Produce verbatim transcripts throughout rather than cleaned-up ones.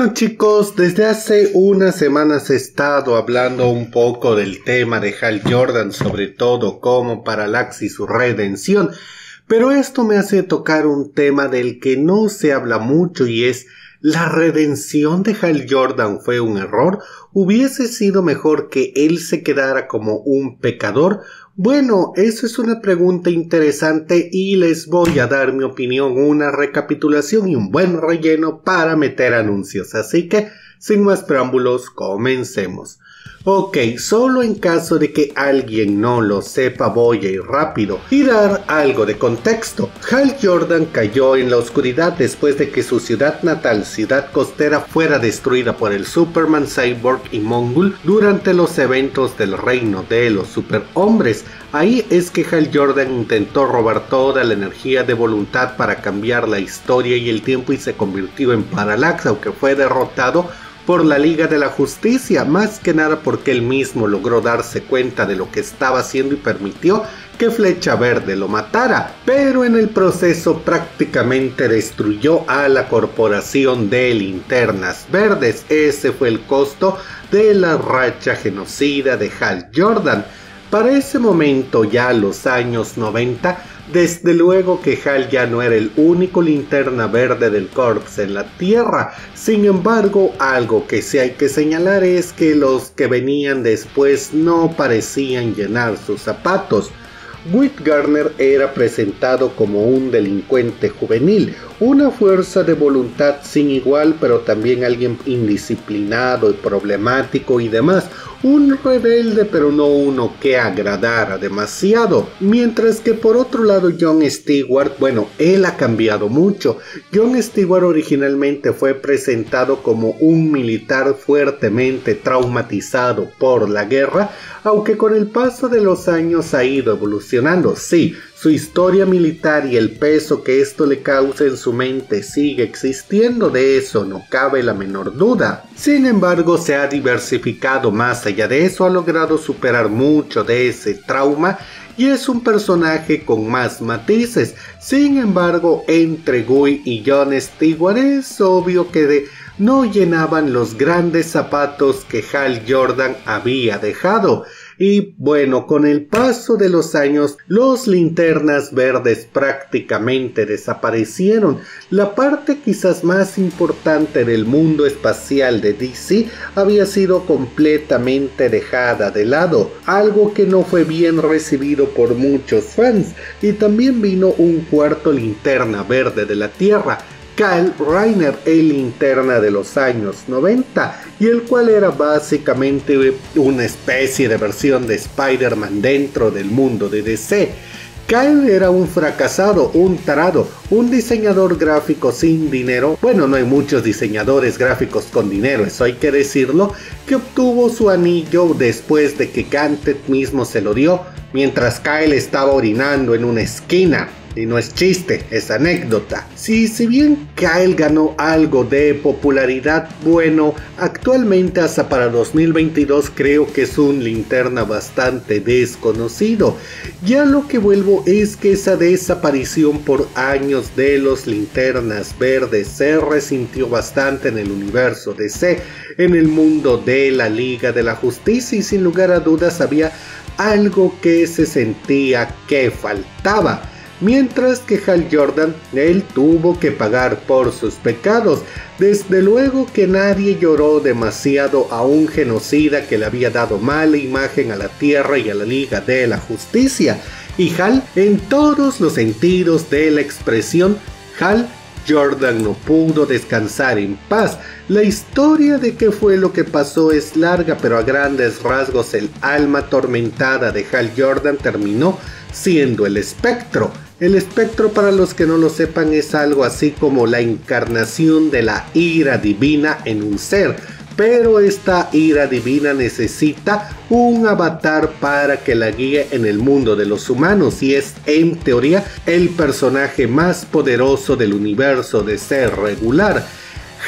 Bueno, chicos, desde hace unas semanas he estado hablando un poco del tema de Hal Jordan, sobre todo como Parallax y su redención, pero esto me hace tocar un tema del que no se habla mucho y es ¿la redención de Hal Jordan fue un error? ¿Hubiese sido mejor que él se quedara como un pecador? Bueno, eso es una pregunta interesante y les voy a dar mi opinión, una recapitulación y un buen relleno para meter anuncios. Así que, sin más preámbulos, comencemos. Ok, solo en caso de que alguien no lo sepa voy a ir rápido y dar algo de contexto. Hal Jordan cayó en la oscuridad después de que su ciudad natal, Ciudad Costera, fuera destruida por el Superman, Cyborg y Mongul durante los eventos del Reino de los Superhombres. Ahí es que Hal Jordan intentó robar toda la energía de voluntad para cambiar la historia y el tiempo y se convirtió en Parallax, aunque fue derrotado por la Liga de la Justicia, más que nada porque él mismo logró darse cuenta de lo que estaba haciendo y permitió que Flecha Verde lo matara, pero en el proceso prácticamente destruyó a la Corporación de Linternas Verdes. Ese fue el costo de la racha genocida de Hal Jordan. Para ese momento, ya los años noventa, desde luego que Hal ya no era el único linterna verde del Corps en la Tierra. Sin embargo, algo que sí hay que señalar es que los que venían después no parecían llenar sus zapatos. Whit Gardner era presentado como un delincuente juvenil, una fuerza de voluntad sin igual, pero también alguien indisciplinado y problemático y demás, un rebelde pero no uno que agradara demasiado. Mientras que por otro lado John Stewart, bueno, él ha cambiado mucho. John Stewart originalmente fue presentado como un militar fuertemente traumatizado por la guerra, aunque con el paso de los años ha ido evolucionando. Sí, su historia militar y el peso que esto le causa en su mente sigue existiendo, de eso no cabe la menor duda. Sin embargo, se ha diversificado más allá de eso, ha logrado superar mucho de ese trauma y es un personaje con más matices. Sin embargo, entre Guy y John Stewart es obvio que de no llenaban los grandes zapatos que Hal Jordan había dejado. Y bueno, con el paso de los años, los linternas verdes prácticamente desaparecieron. La parte quizás más importante del mundo espacial de D C había sido completamente dejada de lado, algo que no fue bien recibido por muchos fans. Y también vino un cuarto linterna verde de la Tierra, Kyle Rayner, el linterna de los años noventa, y el cual era básicamente una especie de versión de Spider-Man dentro del mundo de D C. Kyle era un fracasado, un tarado, un diseñador gráfico sin dinero. Bueno, no hay muchos diseñadores gráficos con dinero, eso hay que decirlo, que obtuvo su anillo después de que Ganthet mismo se lo dio, mientras Kyle estaba orinando en una esquina. Y no es chiste, es anécdota. Si, si bien Kyle ganó algo de popularidad, bueno, actualmente hasta para dos mil veintidós creo que es un linterna bastante desconocido. Ya lo que vuelvo es que esa desaparición por años de los linternas verdes se resintió bastante en el universo D C, en el mundo de la Liga de la Justicia, y sin lugar a dudas había algo que se sentía que faltaba. Mientras que Hal Jordan, él tuvo que pagar por sus pecados. Desde luego que nadie lloró demasiado a un genocida que le había dado mala imagen a la Tierra y a la Liga de la Justicia. Y Hal, en todos los sentidos de la expresión, Hal Jordan no pudo descansar en paz. La historia de qué fue lo que pasó es larga, pero a grandes rasgos el alma atormentada de Hal Jordan terminó siendo el espectro. El espectro, para los que no lo sepan, es algo así como la encarnación de la ira divina en un ser, pero esta ira divina necesita un avatar para que la guíe en el mundo de los humanos, y es en teoría el personaje más poderoso del universo de ser regular.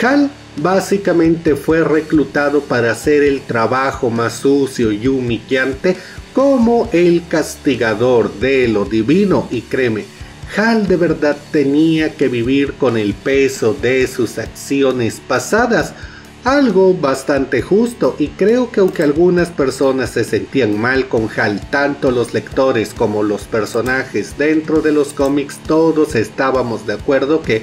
Hal básicamente fue reclutado para hacer el trabajo más sucio y humillante como el castigador de lo divino, y créeme, Hal de verdad tenía que vivir con el peso de sus acciones pasadas, algo bastante justo, y creo que aunque algunas personas se sentían mal con Hal, tanto los lectores como los personajes dentro de los cómics, todos estábamos de acuerdo que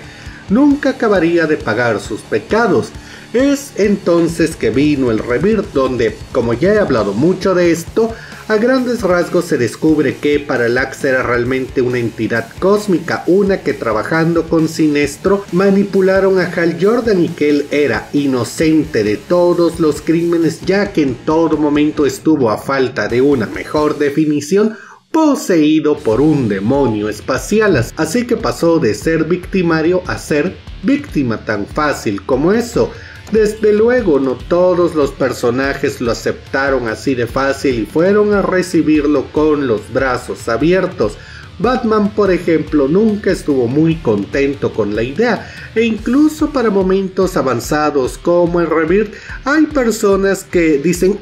nunca acabaría de pagar sus pecados. Es entonces que vino el Rebirth, donde, como ya he hablado mucho de esto, a grandes rasgos se descubre que Parallax era realmente una entidad cósmica, una que trabajando con Sinestro manipularon a Hal Jordan, y que él era inocente de todos los crímenes, ya que en todo momento estuvo, a falta de una mejor definición, poseído por un demonio espacial, así que pasó de ser victimario a ser víctima, tan fácil como eso. Desde luego no todos los personajes lo aceptaron así de fácil y fueron a recibirlo con los brazos abiertos. Batman, por ejemplo, nunca estuvo muy contento con la idea, e incluso para momentos avanzados como el Rebirth hay personas que dicen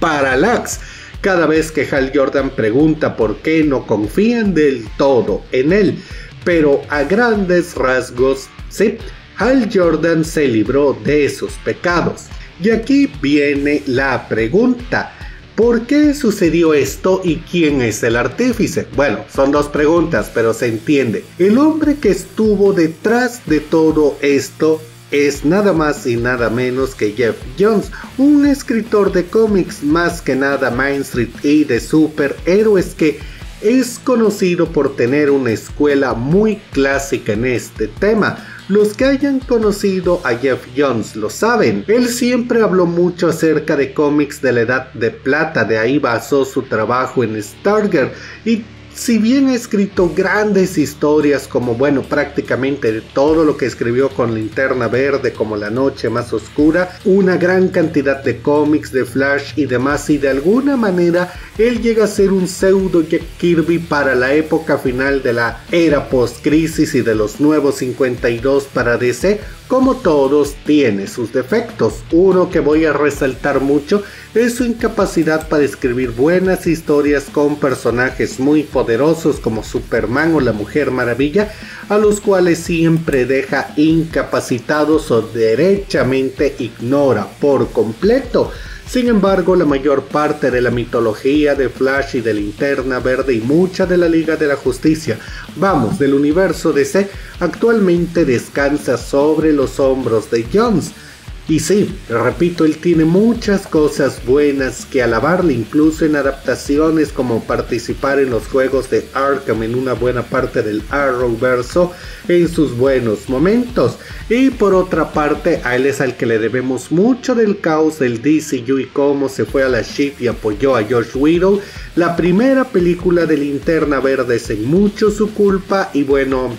Parallax cada vez que Hal Jordan pregunta por qué no confían del todo en él. Pero a grandes rasgos, sí, Hal Jordan se libró de sus pecados. Y aquí viene la pregunta: ¿por qué sucedió esto y quién es el artífice? Bueno, son dos preguntas, pero se entiende. El hombre que estuvo detrás de todo esto es nada más y nada menos que Jeff Johns, un escritor de cómics, más que nada mainstream y de superhéroes, que es conocido por tener una escuela muy clásica en este tema. Los que hayan conocido a Jeff Johns lo saben. Él siempre habló mucho acerca de cómics de la Edad de Plata, de ahí basó su trabajo en Stargirl, y si bien ha escrito grandes historias como, bueno, prácticamente de todo lo que escribió con Linterna Verde, como La Noche Más Oscura, una gran cantidad de cómics, de Flash y demás, y de alguna manera él llega a ser un pseudo Jack Kirby para la época final de la era post-crisis y de los nuevos cincuenta y dos para D C. Como todos, tiene sus defectos. Uno que voy a resaltar mucho es su incapacidad para escribir buenas historias con personajes muy poderosos como Superman o la Mujer Maravilla, a los cuales siempre deja incapacitados o derechamente ignora por completo. Sin embargo, la mayor parte de la mitología de Flash y de Linterna Verde y mucha de la Liga de la Justicia, vamos, del universo D C, actualmente descansa sobre los hombros de Johns. Y sí, repito, él tiene muchas cosas buenas que alabarle, incluso en adaptaciones como participar en los juegos de Arkham, en una buena parte del Arrowverso, en sus buenos momentos. Y por otra parte, a él es al que le debemos mucho del caos del D C U y cómo se fue a la shit y apoyó a Josh Whedon. La primera película de Linterna Verde es en mucho su culpa, y bueno,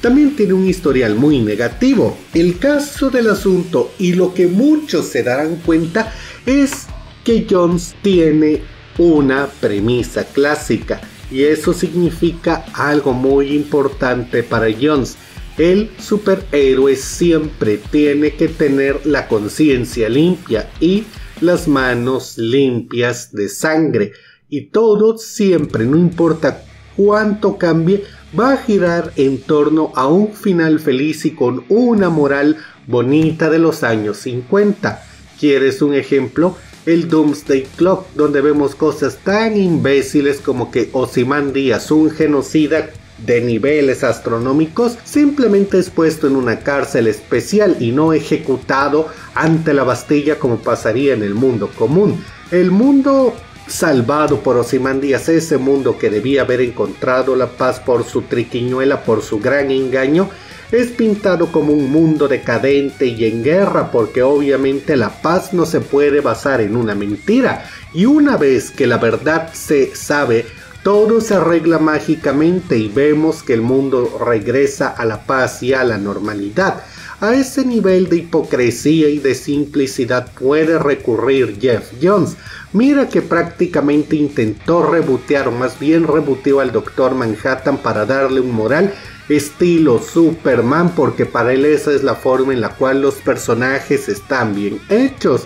también tiene un historial muy negativo. El caso del asunto, y lo que muchos se darán cuenta, es que Johns tiene una premisa clásica, y eso significa algo muy importante para Johns. El superhéroe siempre tiene que tener la conciencia limpia y las manos limpias de sangre, y todo siempre, no importa cuánto cambie, va a girar en torno a un final feliz y con una moral bonita de los años cincuenta. ¿Quieres un ejemplo? El Doomsday Clock, donde vemos cosas tan imbéciles como que Ozymandias, un genocida de niveles astronómicos, simplemente es puesto en una cárcel especial y no ejecutado ante la Bastilla como pasaría en el mundo común. El mundo salvado por Ozymandias, ese mundo que debía haber encontrado la paz por su triquiñuela, por su gran engaño, es pintado como un mundo decadente y en guerra, porque obviamente la paz no se puede basar en una mentira, y una vez que la verdad se sabe, todo se arregla mágicamente y vemos que el mundo regresa a la paz y a la normalidad. A ese nivel de hipocresía y de simplicidad puede recurrir Jeff Johns. Mira que prácticamente intentó rebotear, o más bien reboteó al Doctor Manhattan para darle un moral estilo Superman, porque para él esa es la forma en la cual los personajes están bien hechos.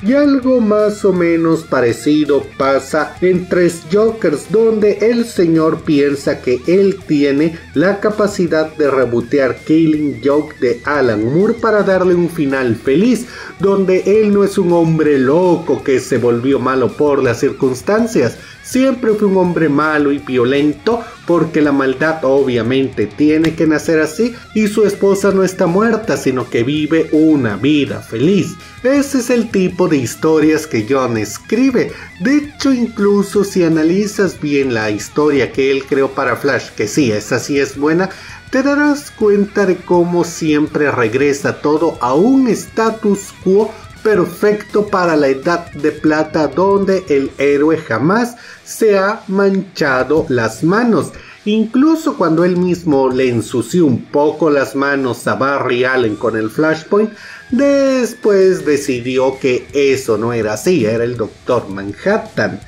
Y algo más o menos parecido pasa en Tres Jokers, donde el señor piensa que él tiene la capacidad de rebotear Killing Joke de Alan Moore para darle un final feliz, donde él no es un hombre loco que se volvió malo por las circunstancias. Siempre fue un hombre malo y violento, porque la maldad obviamente tiene que nacer así, y su esposa no está muerta, sino que vive una vida feliz. Ese es el tipo de historias que John escribe. De hecho, incluso si analizas bien la historia que él creó para Flash, que sí, esa sí es buena, te darás cuenta de cómo siempre regresa todo a un status quo perfecto para la edad de plata, donde el héroe jamás se ha manchado las manos. Incluso cuando él mismo le ensució un poco las manos a Barry Allen con el Flashpoint, después decidió que eso no era así, era el Doctor Manhattan.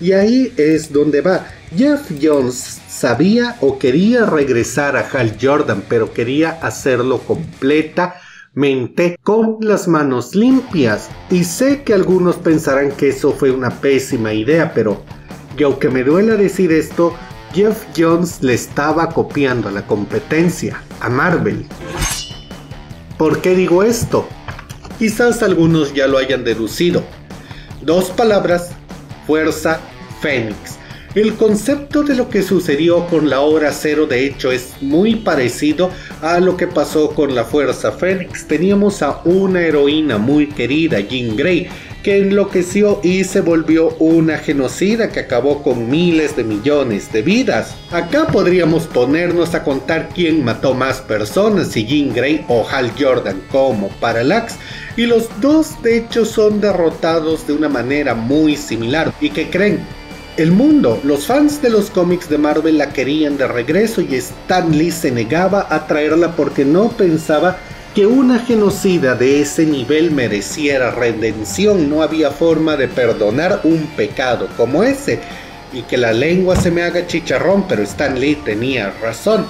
Y ahí es donde va. Jeff Johns sabía o quería regresar a Hal Jordan, pero quería hacerlo completa mente con las manos limpias, y sé que algunos pensarán que eso fue una pésima idea, pero y aunque me duela decir esto, Jeff Johns le estaba copiando a la competencia, a Marvel. ¿Por qué digo esto? Quizás algunos ya lo hayan deducido. Dos palabras: fuerza Fénix. El concepto de lo que sucedió con la Hora Cero de hecho es muy parecido a lo que pasó con la Fuerza Fénix. Teníamos a una heroína muy querida, Jean Grey, que enloqueció y se volvió una genocida que acabó con miles de millones de vidas. Acá podríamos ponernos a contar quién mató más personas, si Jean Grey o Hal Jordan como Parallax. Y los dos de hecho son derrotados de una manera muy similar. ¿Y qué creen? El mundo, los fans de los cómics de Marvel la querían de regreso, y Stan Lee se negaba a traerla porque no pensaba que una genocida de ese nivel mereciera redención. No había forma de perdonar un pecado como ese. Y que la lengua se me haga chicharrón, pero Stan Lee tenía razón.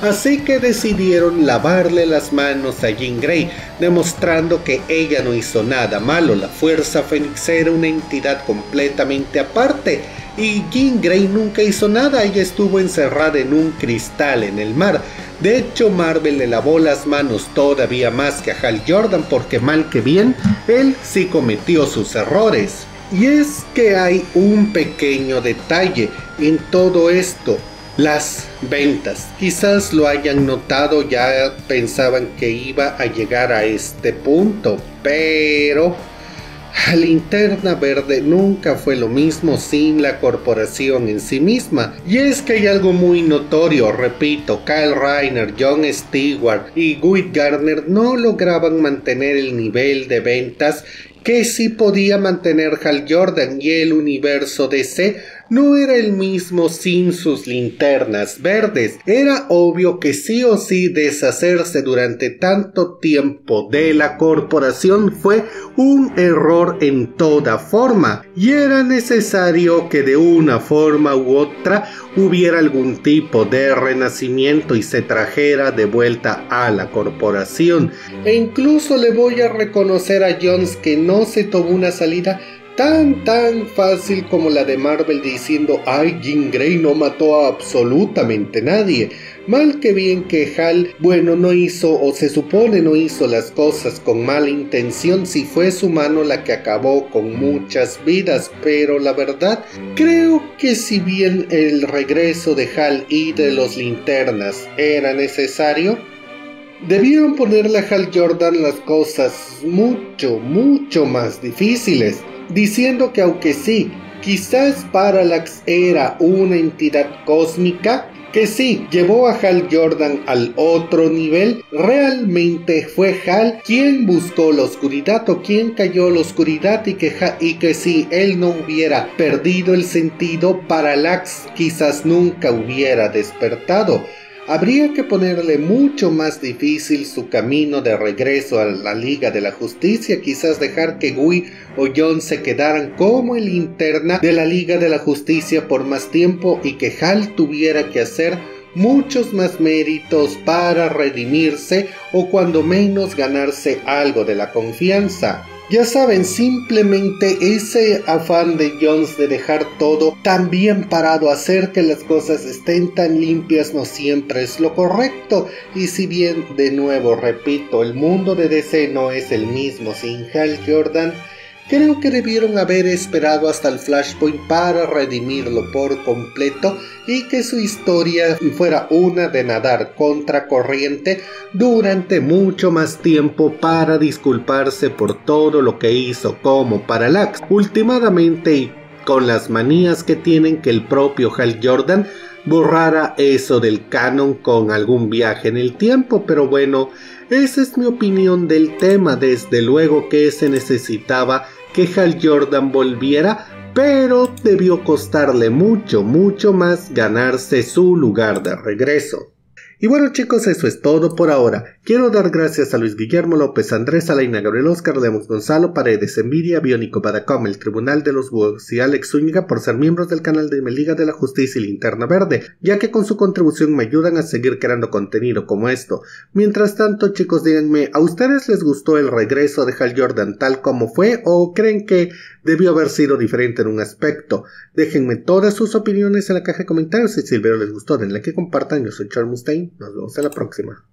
Así que decidieron lavarle las manos a Jean Grey, demostrando que ella no hizo nada malo. La Fuerza Fénix era una entidad completamente aparte, y Jean Grey nunca hizo nada. Ella estuvo encerrada en un cristal en el mar. De hecho, Marvel le lavó las manos todavía más que a Hal Jordan, porque mal que bien, él sí cometió sus errores. Y es que hay un pequeño detalle en todo esto: las ventas. Quizás lo hayan notado, ya pensaban que iba a llegar a este punto, pero Linterna Verde nunca fue lo mismo sin la corporación en sí misma. Y es que hay algo muy notorio, repito, Kyle Rayner, Jon Stewart y Guy Gardner no lograban mantener el nivel de ventas que sí podía mantener Hal Jordan, y el universo D C no era el mismo sin sus linternas verdes. Era obvio que sí o sí deshacerse durante tanto tiempo de la corporación fue un error en toda forma, y era necesario que de una forma u otra hubiera algún tipo de renacimiento y se trajera de vuelta a la corporación. E incluso le voy a reconocer a Johns que no se tomó una salida tan tan fácil como la de Marvel, diciendo: ay, Jean Grey no mató a absolutamente nadie. Mal que bien que Hal, bueno, no hizo, o se supone no hizo las cosas con mala intención, si fue su mano la que acabó con muchas vidas. Pero la verdad, creo que si bien el regreso de Hal y de los linternas era necesario, debieron ponerle a Hal Jordan las cosas mucho, mucho más difíciles, diciendo que aunque sí, quizás Parallax era una entidad cósmica que sí llevó a Hal Jordan al otro nivel, realmente fue Hal quien buscó la oscuridad o quien cayó la oscuridad, y que, y que si él no hubiera perdido el sentido, Parallax quizás nunca hubiera despertado. Habría que ponerle mucho más difícil su camino de regreso a la Liga de la Justicia, quizás dejar que Guy o John se quedaran como el linterna de la Liga de la Justicia por más tiempo, y que Hal tuviera que hacer muchos más méritos para redimirse o cuando menos ganarse algo de la confianza. Ya saben, simplemente ese afán de Jones de dejar todo tan bien parado, hacer que las cosas estén tan limpias, no siempre es lo correcto. Y si bien, de nuevo repito, el mundo de D C no es el mismo sin Hal Jordan, creo que debieron haber esperado hasta el Flashpoint para redimirlo por completo y que su historia fuera una de nadar contracorriente durante mucho más tiempo para disculparse por todo lo que hizo como Parallax. Últimamente, y con las manías que tienen, que el propio Hal Jordan borrara eso del canon con algún viaje en el tiempo, pero bueno, esa es mi opinión del tema. Desde luego que se necesitaba que Hal Jordan volviera, pero debió costarle mucho, mucho más ganarse su lugar de regreso. Y bueno chicos, eso es todo por ahora. Quiero dar gracias a Luis Guillermo López, Andrés Alaina, Gabriel Oscar Lemos, Gonzalo Paredes, Envidia, Biónico, Badacom, El Tribunal de los Bugs y Alex Zúñiga por ser miembros del canal de Liga de la Justicia y Linterna Verde, ya que con su contribución me ayudan a seguir creando contenido como esto. Mientras tanto chicos, díganme, ¿a ustedes les gustó el regreso de Hal Jordan tal como fue o creen que debió haber sido diferente en un aspecto? Déjenme todas sus opiniones en la caja de comentarios. Si el video les gustó, denle que compartan. Yo soy Charles Mustaine. Nos vemos en la próxima.